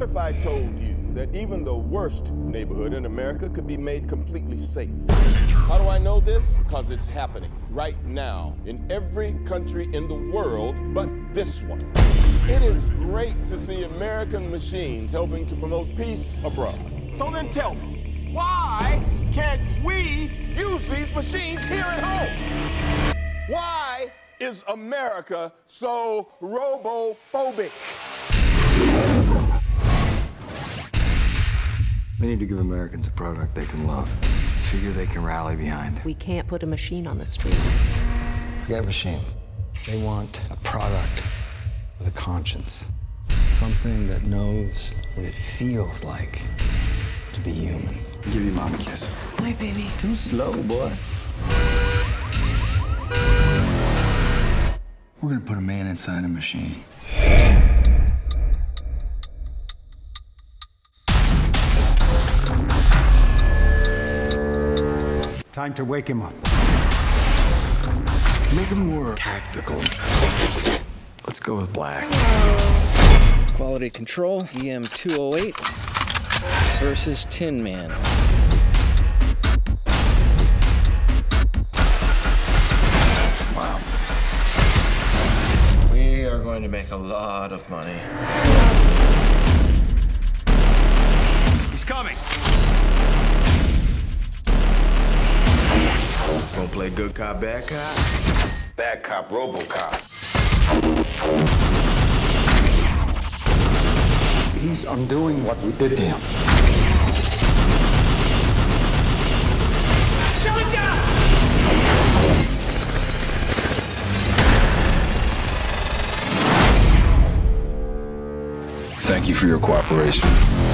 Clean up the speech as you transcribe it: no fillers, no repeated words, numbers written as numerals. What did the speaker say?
What if I told you that even the worst neighborhood in America could be made completely safe? How do I know this? Because it's happening right now in every country in the world but this one. It is great to see American machines helping to promote peace abroad. So then tell me, why can't we use these machines here at home? Why is America so robophobic? We need to give Americans a product they can love, a figure they can rally behind. We can't put a machine on the street. Forget machines. They want a product with a conscience, something that knows what it feels like to be human. I'll give your mom a kiss. My baby. Too slow, boy. We're gonna put a man inside a machine. Time to wake him up. Make him more tactical. Let's go with black. Quality control, EM208 versus Tin Man. Wow. We are going to make a lot of money. He's coming. Gonna play good cop, bad cop? Bad cop, RoboCop. He's undoing what we did to him. Shut him down! Thank you for your cooperation.